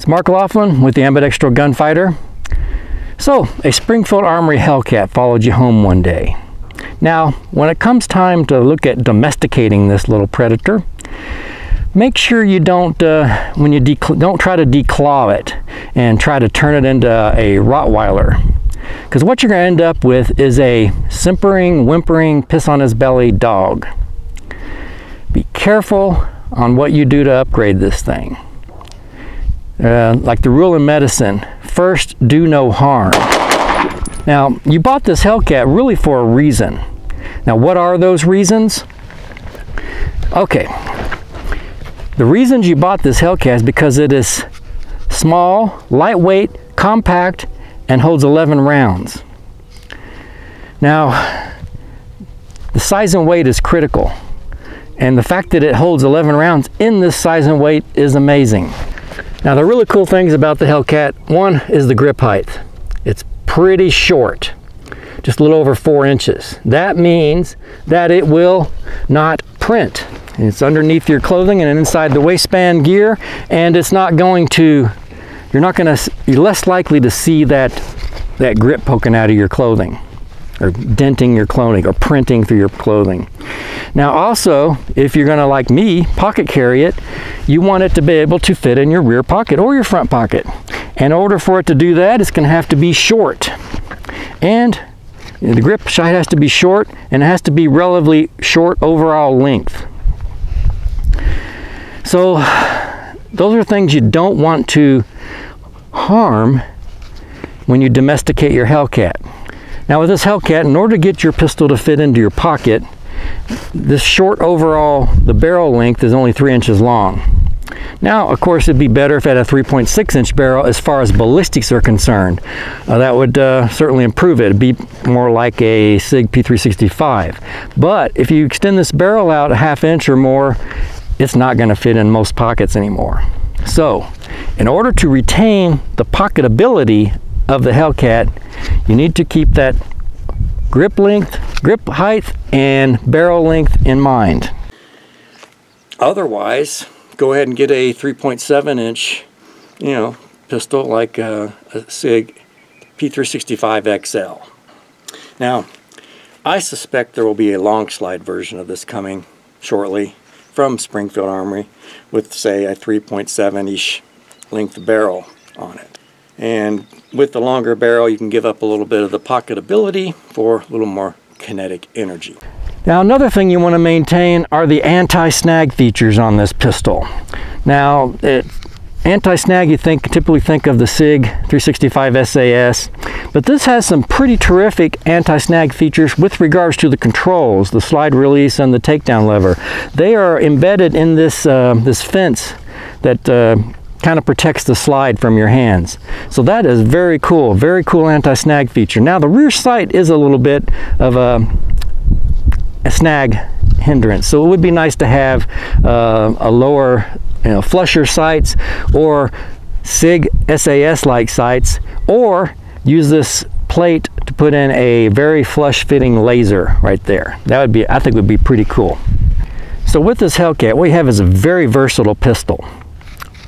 It's Mark Laughlin with the Ambidextral Gunfighter. So, a Springfield Armory Hellcat followed you home one day. Now, when it comes time to look at domesticating this little predator, make sure you don't, don't try to declaw it and try to turn it into a Rottweiler. Because what you're going to end up with is a simpering, whimpering, piss on his belly dog. Be careful on what you do to upgrade this thing. Like the rule in medicine, first do no harm. Now, you bought this Hellcat really for a reason. Now, what are those reasons? Okay, the reasons you bought this Hellcat is because it is small, lightweight, compact, and holds 11 rounds. Now, the size and weight is critical, and the fact that it holds 11 rounds in this size and weight is amazing. Now, the really cool things about the Hellcat, one is the grip height. It's pretty short, just a little over 4 inches. That means that it will not print. And it's underneath your clothing and inside the waistband gear, and it's not going to, you're less likely to see that grip poking out of your clothing, or denting your clothing, or printing through your clothing. Now also, if you're gonna, like me, pocket carry it, you want it to be able to fit in your rear pocket or your front pocket. In order for it to do that, it's gonna have to be short. And the grip height has to be short, and it has to be relatively short overall length. So, those are things you don't want to harm when you domesticate your Hellcat. Now with this Hellcat, in order to get your pistol to fit into your pocket, this short overall, the barrel length is only 3 inches long. Now, of course, it'd be better if it had a 3.6 inch barrel as far as ballistics are concerned. That would certainly improve it. It'd be more like a SIG P365. But if you extend this barrel out a half inch or more, it's not gonna fit in most pockets anymore. So, in order to retain the pocketability of the Hellcat, you need to keep that grip length, grip height, and barrel length in mind. Otherwise, go ahead and get a 3.7 inch, pistol like a SIG P365XL. Now, I suspect there will be a long slide version of this coming shortly from Springfield Armory with, say, a 3.7-ish length barrel on it. And with the longer barrel, you can give up a little bit of the pocketability for a little more kinetic energy. Now, another thing you want to maintain are the anti-snag features on this pistol. Now, anti-snag, you typically think of the SIG 365 SAS, but this has some pretty terrific anti-snag features with regards to the controls, the slide release and the takedown lever. They are embedded in this, this fence that kind of protects the slide from your hands. So that is very cool anti-snag feature. Now the rear sight is a little bit of a snag hindrance, so it would be nice to have a lower, flusher sights or SIG SAS-like sights, or use this plate to put in a very flush-fitting laser right there. That would be, I think, would be pretty cool. So with this Hellcat, what you have is a very versatile pistol.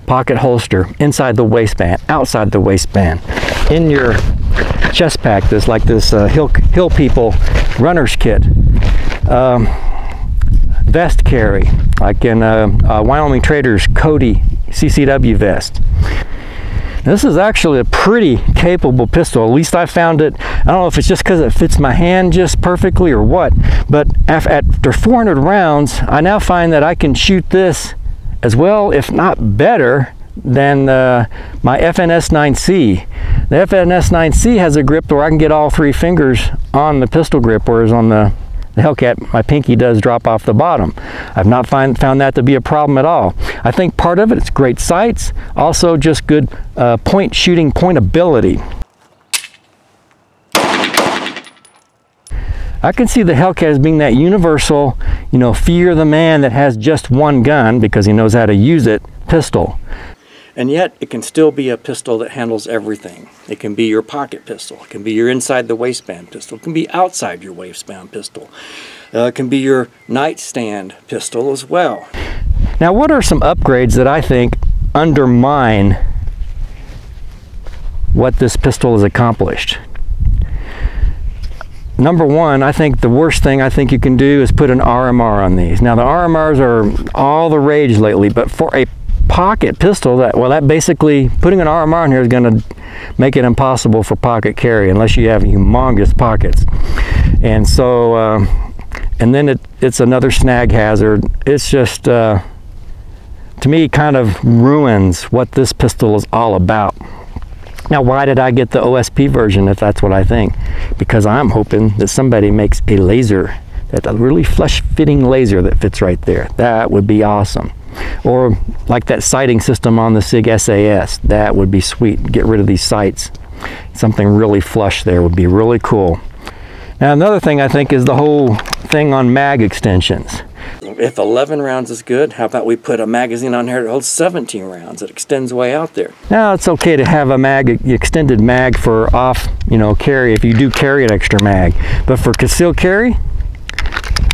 Pocket holster, inside the waistband, outside the waistband, in your chest pack, this like this Hill People runner's kit, vest carry, like in Wyoming Traders Cody CCW vest. This is actually a pretty capable pistol, at least I found it. I don't know if it's just because it fits my hand just perfectly or what, but after 400 rounds, I now find that I can shoot this as well, if not better, than my FNS9C. The FNS9C has a grip where I can get all three fingers on the pistol grip, whereas on the Hellcat, my pinky does drop off the bottom. I've not found that to be a problem at all. I think part of it's great sights, also just good point shooting, point ability. I can see the Hellcat as being that universal, fear the man that has just one gun because he knows how to use it, pistol. And yet, it can still be a pistol that handles everything. It can be your pocket pistol. It can be your inside the waistband pistol. It can be outside your waistband pistol. It can be your nightstand pistol as well. Now, what are some upgrades that I think undermine what this pistol has accomplished. Number one, I think the worst thing I think you can do is put an RMR on these. Now the RMRs are all the rage lately, but for a pocket pistol, that basically, putting an RMR in here is going to make it impossible for pocket carry unless you have humongous pockets. And so, and then it's another snag hazard. It's just, to me, kind of ruins what this pistol is all about. Now, why did I get the OSP version, if that's what I think? Because I'm hoping that somebody makes a laser, that's a really flush-fitting laser that fits right there. That would be awesome. Or like that sighting system on the SIG SAS. That would be sweet. Get rid of these sights. Something really flush there would be really cool. Now, another thing I think is the whole thing on mag extensions. If 11 rounds is good, how about we put a magazine on here that holds 17 rounds? It extends way out there. Now, it's okay to have a mag, extended mag for off, you know, carry, if you do carry an extra mag. But for concealed carry,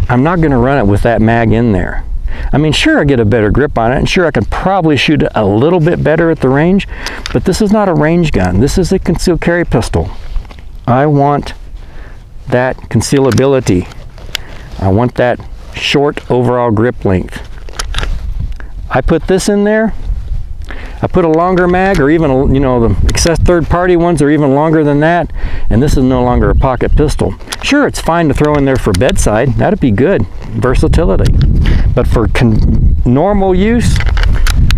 I'm not going to run it with that mag in there. I mean, sure, I get a better grip on it, and sure, I could probably shoot a little bit better at the range, but this is not a range gun. This is a concealed carry pistol. I want that concealability. I want that short overall grip length. I put this in there. I put a longer mag, or even, you know, the excess third-party ones are even longer than that, and this is no longer a pocket pistol. Sure, it's fine to throw in there for bedside. That'd be good versatility, but for normal use,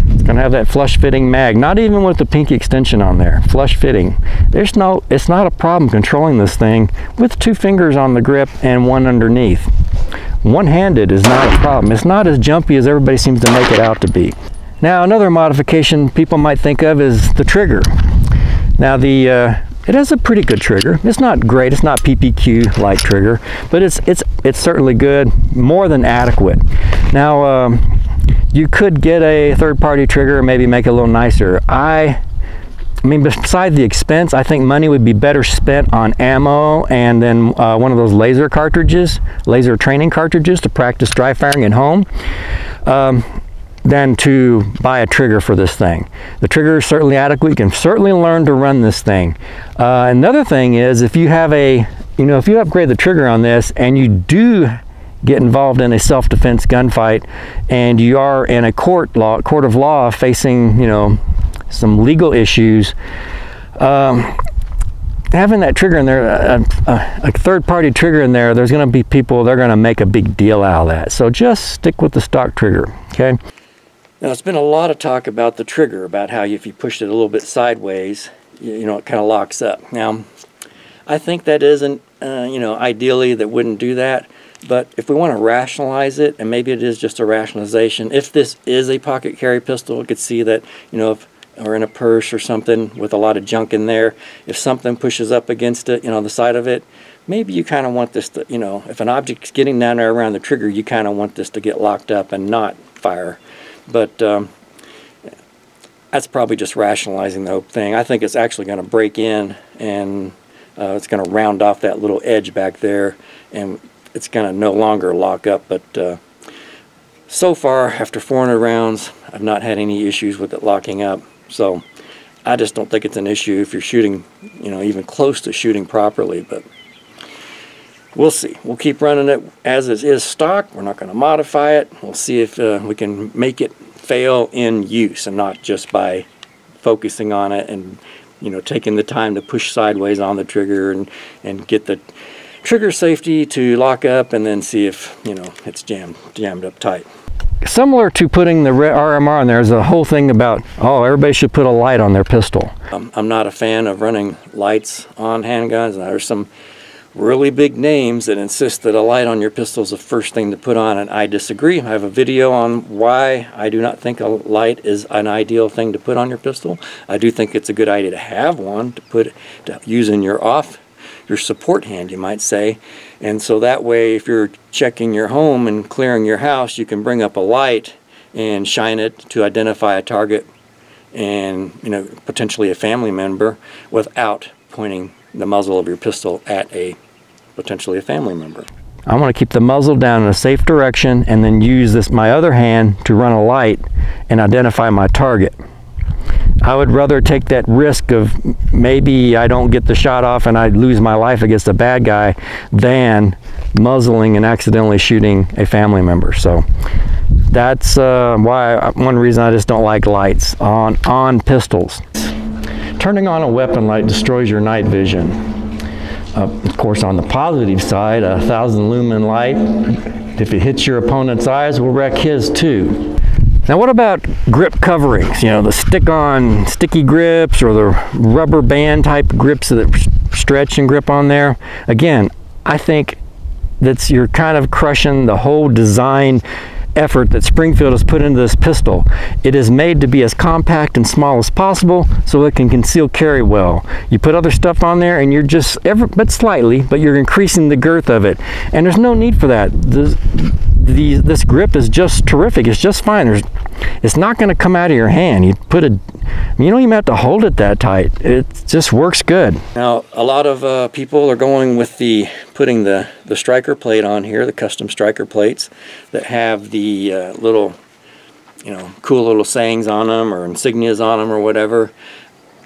it's gonna have that flush-fitting mag. Not even with the pinky extension on there. Flush-fitting. There's no, it's not a problem controlling this thing with two fingers on the grip and one underneath. One-handed is not a problem. It's not as jumpy as everybody seems to make it out to be. Now, another modification people might think of is the trigger. Now, it has a pretty good trigger. It's not great. It's not PPQ-like trigger, but it's certainly good, more than adequate. Now, you could get a third-party trigger and maybe make it a little nicer. I mean, besides the expense, I think money would be better spent on ammo and then one of those laser cartridges, laser training cartridges to practice dry firing at home, than to buy a trigger for this thing. The trigger is certainly adequate. You can certainly learn to run this thing. Another thing is, if you have a, you know, if you upgrade the trigger on this and you do get involved in a self-defense gunfight and you are in a court of law facing, you know, some legal issues, having that trigger in there, a third-party trigger in there, there's going to be people, they're going to make a big deal out of that. So just stick with the stock trigger, okay? Now, it's been a lot of talk about the trigger, about how if you pushed it a little bit sideways, you know, it kind of locks up. Now, I think that isn't, you know, ideally that wouldn't do that. But if we want to rationalize it, and maybe it is just a rationalization, if this is a pocket carry pistol, we could see that, you know, if or in a purse or something with a lot of junk in there, if something pushes up against it, you know, the side of it, maybe you kind of want this to, you know, if an object's getting down there around the trigger, you kind of want this to get locked up and not fire. But that's probably just rationalizing the whole thing. I think it's actually going to break in, and it's going to round off that little edge back there, and it's going to no longer lock up. But so far, after 400 rounds, I've not had any issues with it locking up. So I just don't think it's an issue if you're shooting, you know, even close to shooting properly. But we'll see. We'll keep running it as it is stock. We're not going to modify it. We'll see if we can make it fail in use, and not just by focusing on it and, you know, taking the time to push sideways on the trigger and get the trigger safety to lock up, and then see if, you know, it's jammed up tight. Similar to putting the RMR on there is a whole thing about, oh, everybody should put a light on their pistol. I'm not a fan of running lights on handguns. There's some really big names that insist that a light on your pistol is the first thing to put on, and I disagree. I have a video on why I do not think a light is an ideal thing to put on your pistol. I do think it's a good idea to have one to use in your your support hand, you might say. And so that way, if you're checking your home and clearing your house, you can bring up a light and shine it to identify a target and, you know, potentially a family member, without pointing the muzzle of your pistol at a potentially a family member. I want to keep the muzzle down in a safe direction and then use my other hand to run a light and identify my target. I would rather take that risk of maybe I don't get the shot off and I lose my life against a bad guy than muzzling and accidentally shooting a family member. So that's one reason I just don't like lights on pistols. Turning on a weapon light destroys your night vision. Of course, on the positive side, a 1,000 lumen light, if it hits your opponent's eyes, will wreck his too. Now what about grip coverings? You know, the stick-on sticky grips or the rubber band type grips that stretch and grip on there. Again, I think that's, you're kind of crushing the whole design effort that Springfield has put into this pistol. It is made to be as compact and small as possible so it can conceal carry well. You put other stuff on there and you're just, slightly, but you're increasing the girth of it. And there's no need for that. This grip is just terrific. It's just fine. It's not going to come out of your hand. You put a, you don't even have to hold it that tight. It just works good. Now a lot of people are going with putting the striker plate on here, the custom striker plates that have the little, you know, cool little sayings on them or insignias on them or whatever.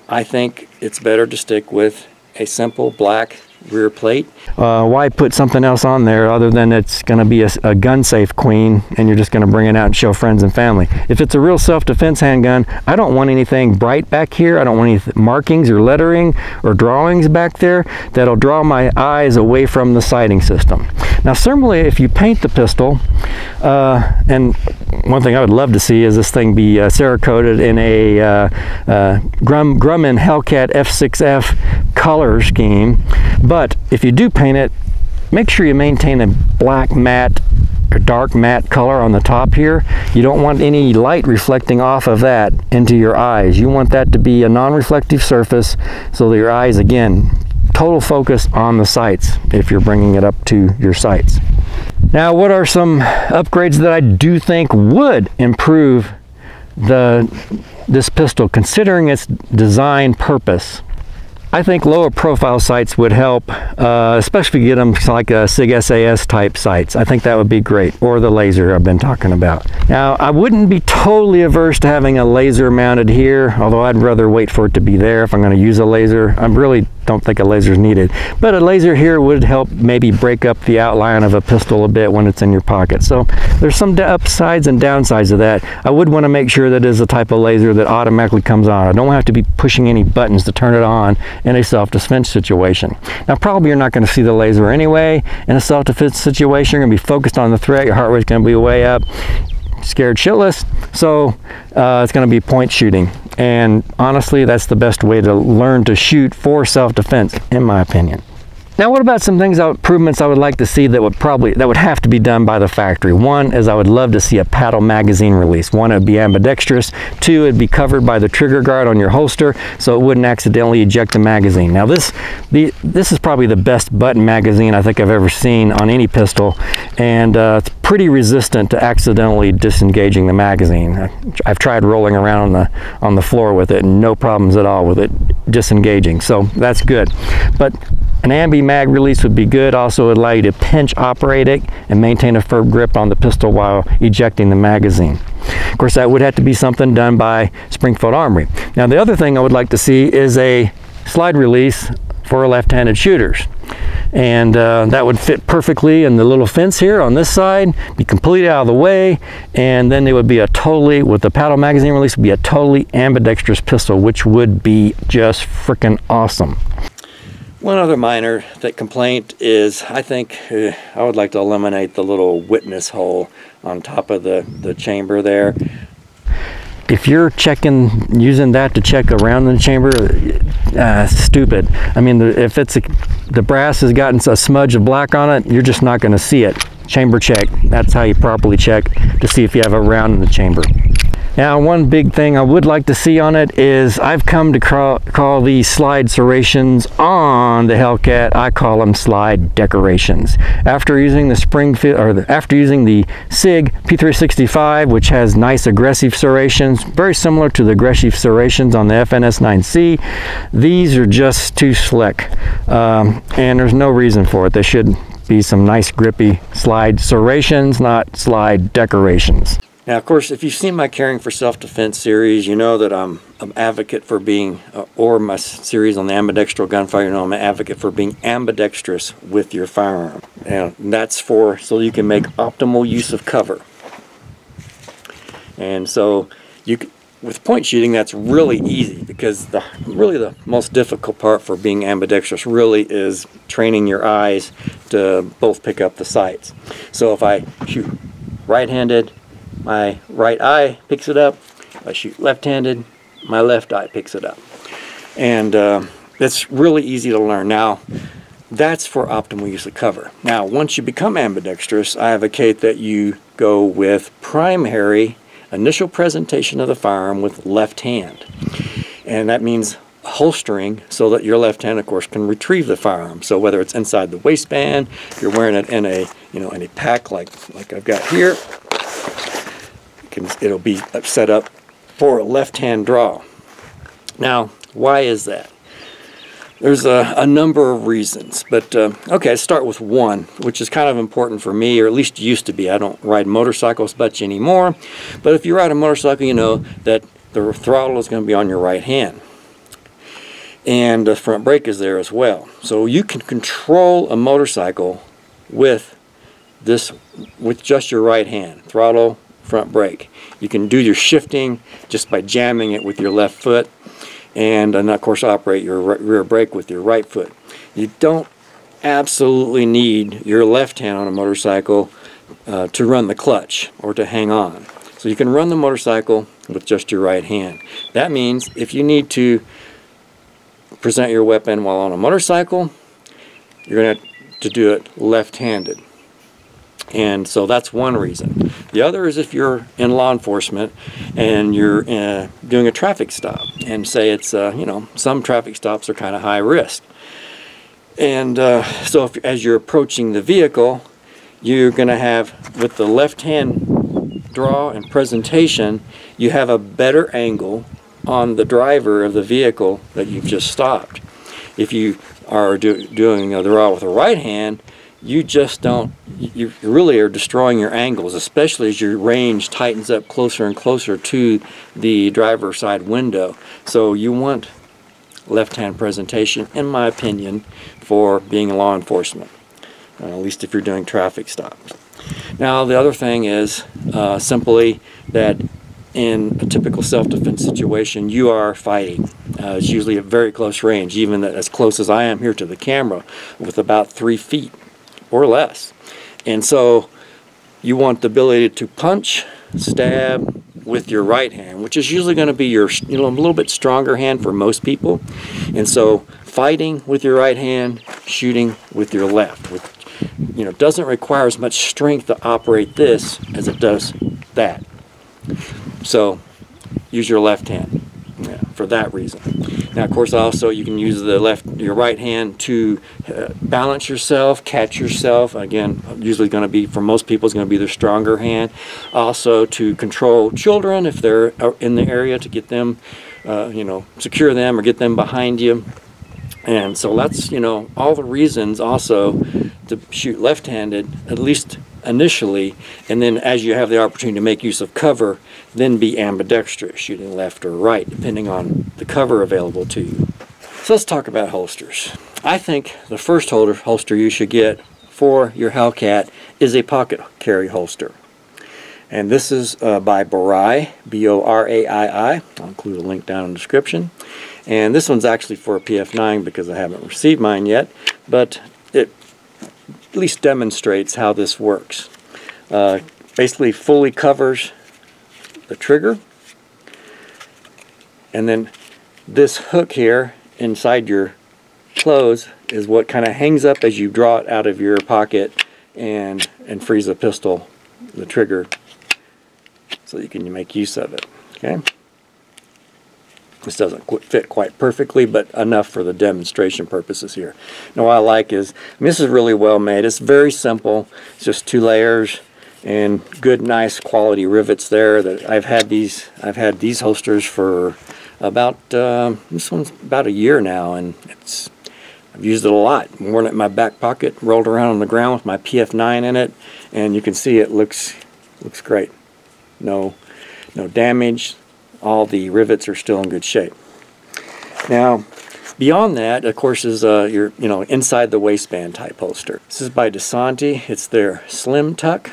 I think it's better to stick with a simple black rear plate. Why put something else on there other than it's going to be a gun safe queen and you're just going to bring it out and show friends and family? If it's a real self-defense handgun, I don't want anything bright back here. I don't want any markings or lettering or drawings back there that'll draw my eyes away from the sighting system. Now similarly, if you paint the pistol, and one thing I would love to see is this thing be Cerakoted in a Grumman Hellcat F6F color scheme. But if you do paint it, make sure you maintain a black matte or dark matte color on the top here. You don't want any light reflecting off of that into your eyes. You want that to be a non-reflective surface so that your eyes, again, total focus on the sights if you're bringing it up to your sights. Now, what are some upgrades that I do think would improve this pistol considering its design purpose? I think lower profile sights would help, especially if you get them like a SIG SAS type sights. I think that would be great, or the laser I've been talking about. Now, I wouldn't be totally averse to having a laser mounted here, although I'd rather wait for it to be there if I'm going to use a laser. I really don't think a laser is needed, but a laser here would help maybe break up the outline of a pistol a bit when it's in your pocket. So there's some upsides and downsides of that. I would want to make sure that is the type of laser that automatically comes on. I don't have to be pushing any buttons to turn it on in a self-defense situation. Now probably you're not going to see the laser anyway. In a self-defense situation, you're going to be focused on the threat, your heart rate's going to be way up, scared shitless, so it's going to be point shooting. And honestly, that's the best way to learn to shoot for self-defense, in my opinion. Now what about some things, improvements I would like to see that would have to be done by the factory? One is I would love to see a paddle magazine release. One, it would be ambidextrous. Two, it would be covered by the trigger guard on your holster so it wouldn't accidentally eject the magazine. Now this is probably the best button magazine I think I've ever seen on any pistol, and it's pretty resistant to accidentally disengaging the magazine. I've tried rolling around on the floor with it and no problems at all with it disengaging, so that's good. But an ambi-mag release would be good. Also allow you to pinch operate it and maintain a firm grip on the pistol while ejecting the magazine. Of course, that would have to be something done by Springfield Armory. Now the other thing I would like to see is a slide release for left-handed shooters, and that would fit perfectly in the little fence here on this side, be completely out of the way, and then it would be a totally, with the paddle magazine release, would be a totally ambidextrous pistol, which would be just freaking awesome. One other minor complaint is, I think I would like to eliminate the little witness hole on top of the chamber there. If you're checking, using that to check around the chamber, stupid. I mean, if it's the brass has gotten a smudge of black on it, you're just not going to see it. Chamber check. That's how you properly check to see if you have a round in the chamber. Now, one big thing I would like to see on it is, I've come to call these slide serrations on the Hellcat, I call them slide decorations. After using the Springfield, or after using the SIG P365, which has nice aggressive serrations, very similar to the aggressive serrations on the FNS9C, these are just too slick, and there's no reason for it. They should be some nice grippy slide serrations, not slide decorations. Now, of course, if you've seen my Caring for Self-Defense series, you know that I'm an advocate for being, or my series on the ambidextral gunfire, you know I'm an advocate for being ambidextrous with your firearm. And that's for, so you can make optimal use of cover. And so, you can, with point shooting, that's really easy, because the really the most difficult part for being ambidextrous really is training your eyes to both pick up the sights. So if I shoot right-handed, my right eye picks it up. If I shoot left-handed, my left eye picks it up. And that's really easy to learn. Now, that's for optimal use of cover. Now, once you become ambidextrous, I advocate that you go with primary initial presentation of the firearm with left hand. And that means holstering so that your left hand, of course, can retrieve the firearm. So whether it's inside the waistband, if you're wearing it in a, you know, in a pack like I've got here, it'll be set up for a left-hand draw. Now, why is that? There's a number of reasons, but okay, let's start with one, which is kind of important for me, or at least used to be. I don't ride motorcycles much anymore, but if you ride a motorcycle, you know that the throttle is going to be on your right hand, and the front brake is there as well. So you can control a motorcycle with just your right hand. Throttle, front brake. You can do your shifting just by jamming it with your left foot, and of course operate your rear brake with your right foot. You don't absolutely need your left hand on a motorcycle to run the clutch or to hang on. So you can run the motorcycle with just your right hand. That means if you need to present your weapon while on a motorcycle, you're going to have to do it left-handed. And so that's one reason. The other is if you're in law enforcement and you're doing a traffic stop, and say it's, you know, some traffic stops are kind of high risk. And so if, as you're approaching the vehicle, you're going to have, with the left hand draw and presentation, you have a better angle on the driver of the vehicle that you've just stopped. If you are doing the draw with the right hand, you just don't, you really are destroying your angles, especially as your range tightens up closer and closer to the driver's side window. So you want left-hand presentation, in my opinion, for being law enforcement, at least if you're doing traffic stops. Now, the other thing is simply that in a typical self-defense situation, you are fighting. It's usually at very close range, even as close as I am here to the camera, with about 3 feet. Or less. And so you want the ability to punch, stab with your right hand, which is usually going to be your, you know, a little bit stronger hand for most people. And so fighting with your right hand, shooting with your left, which, you know, doesn't require as much strength to operate this as it does that. So use your left hand for that reason. Now, of course, also you can use the your right hand to balance yourself, catch yourself. Again, usually going to be, for most people, it's going to be their stronger hand. Also to control children if they're in the area, to get them, you know, secure them or get them behind you. And so that's, you know, all the reasons also to shoot left-handed, at least initially, and then as you have the opportunity to make use of cover, then be ambidextrous, shooting left or right, depending on the cover available to you. So let's talk about holsters. I think the first holster you should get for your Hellcat is a pocket carry holster. And this is by Bor-Ai, B-O-R-A-I-I. I'll include a link down in the description. And this one's actually for a PF9 because I haven't received mine yet, but it at least demonstrates how this works. Basically fully covers the trigger, and then this hook here inside your clothes is what kind of hangs up as you draw it out of your pocket and frees the pistol, the trigger, so you can make use of it. Okay, this doesn't fit quite perfectly, but enough for the demonstration purposes here. Now, what I like is, I mean, this is really well made. It's very simple. It's just 2 layers and good, nice quality rivets there. That I've had these holsters for about this one's about a year now, and it's, I've used it a lot. Worn it in my back pocket, rolled around on the ground with my PF9 in it, and you can see it looks great. no damage. All the rivets are still in good shape. Now, beyond that, of course, is your inside the waistband type holster. This is by DeSantis. It's their Slim Tuck,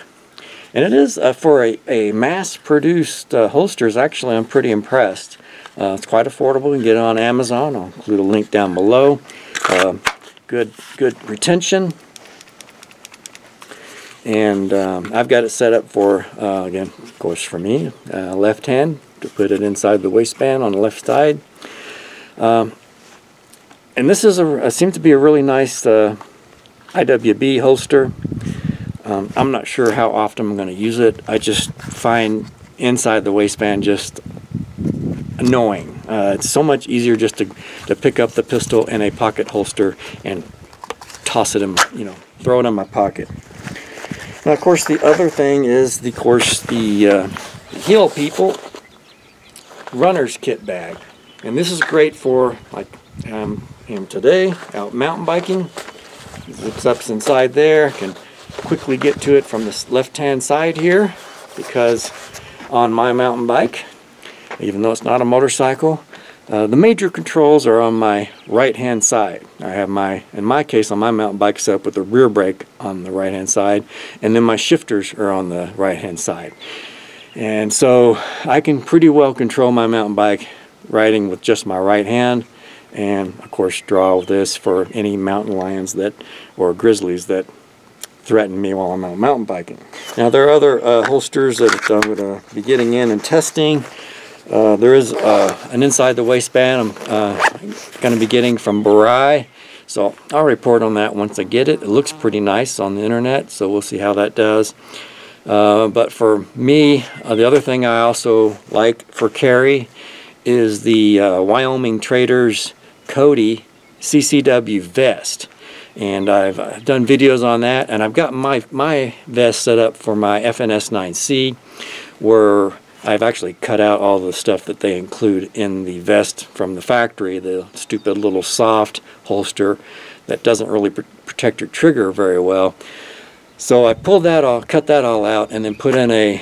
and it is for a mass-produced holsters. Actually, I'm pretty impressed. It's quite affordable. You can get it on Amazon. I'll include a link down below. Good retention, and I've got it set up for again, of course, for me, left hand, to put it inside the waistband on the left side. And this is seems to be a really nice IWB holster. I'm not sure how often I'm going to use it. I just find inside the waistband just annoying. It's so much easier just to pick up the pistol in a pocket holster and toss it in, throw it in my pocket. Now, of course, the other thing is, of course, the Hill People runner's kit bag. And this is great for, like, am today out mountain biking. Zips up inside there. Can quickly get to it from the left hand side here, because on my mountain bike, even though it's not a motorcycle, the major controls are on my right hand side. I have my, in my case on my mountain bike, set up with the rear brake on the right hand side, and then my shifters are on the right hand side. And so I can pretty well control my mountain bike riding with just my right hand, and of course draw this for any mountain lions that, or grizzlies that threaten me while I'm out mountain biking. Now, there are other holsters that I'm going to be getting in and testing. There is an inside the waistband I'm going to be getting from Bor-Ai, so I'll report on that once I get it. It looks pretty nice on the internet, so we'll see how that does. But for me, the other thing I also like for carry is the Wyoming Traders Cody CCW vest, and I've done videos on that, and I've got my vest set up for my FNS9C, where I've actually cut out all the stuff that they include in the vest from the factory, the stupid little soft holster that doesn't really protect your trigger very well. So I pulled that all, cut that all out, and then put in a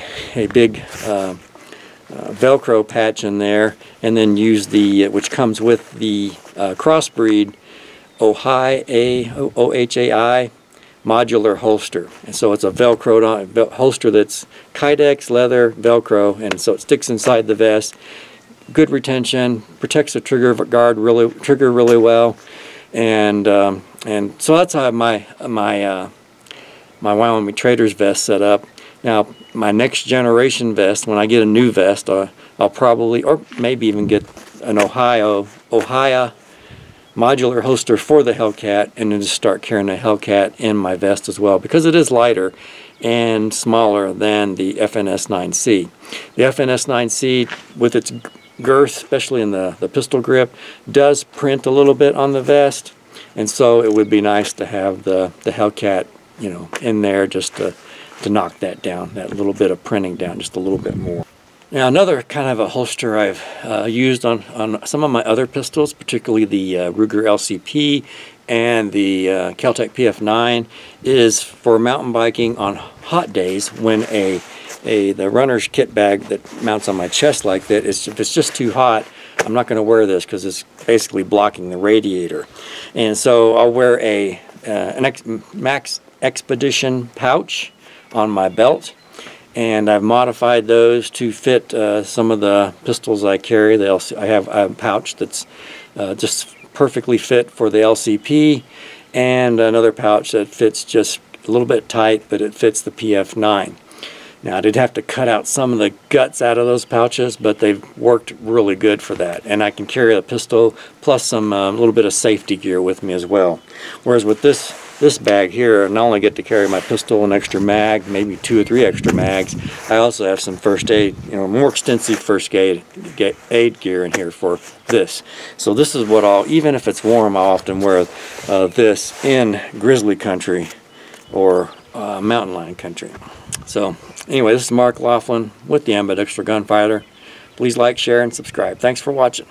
big Velcro patch in there, and then use the, which comes with the Crossbreed OHAI modular holster. And so it's a Velcroed on holster that's Kydex, leather, Velcro, and so it sticks inside the vest. Good retention, protects the trigger guard really, well, and so that's how my Wyoming Traders vest set up. Now, my next generation vest, when I get a new vest, I'll probably, or maybe even get an OHAI modular holster for the Hellcat, and then just start carrying the Hellcat in my vest as well, because it is lighter and smaller than the FNS9C. The FNS9C, with its girth, especially in the pistol grip, does print a little bit on the vest, and so it would be nice to have the Hellcat, in there, just to knock that down, that little bit of printing down just a little bit more. Now, another kind of a holster I've used on some of my other pistols, particularly the Ruger LCP and the Kel-Tec PF9, is for mountain biking on hot days, when the runner's kit bag that mounts on my chest like that, if it's just too hot, I'm not going to wear this, because it's basically blocking the radiator. And so I'll wear an Max Expedition pouch on my belt, and I've modified those to fit some of the pistols I carry. I have a pouch that's just perfectly fit for the LCP, and another pouch that fits just a little bit tight, but it fits the PF9. Now, I did have to cut out some of the guts out of those pouches, but they've worked really good for that, and I can carry a pistol plus some little bit of safety gear with me as well. Whereas with this bag here, I not only get to carry my pistol, an extra mag, maybe 2 or 3 extra mags, I also have some first aid, more extensive first aid gear in here for this. So this is what I'll, even if it's warm, I'll often wear this in grizzly country or mountain lion country. So anyway, this is Mark Laughlin with the Ambidextral Gunfighter. Please like, share, and subscribe. Thanks for watching.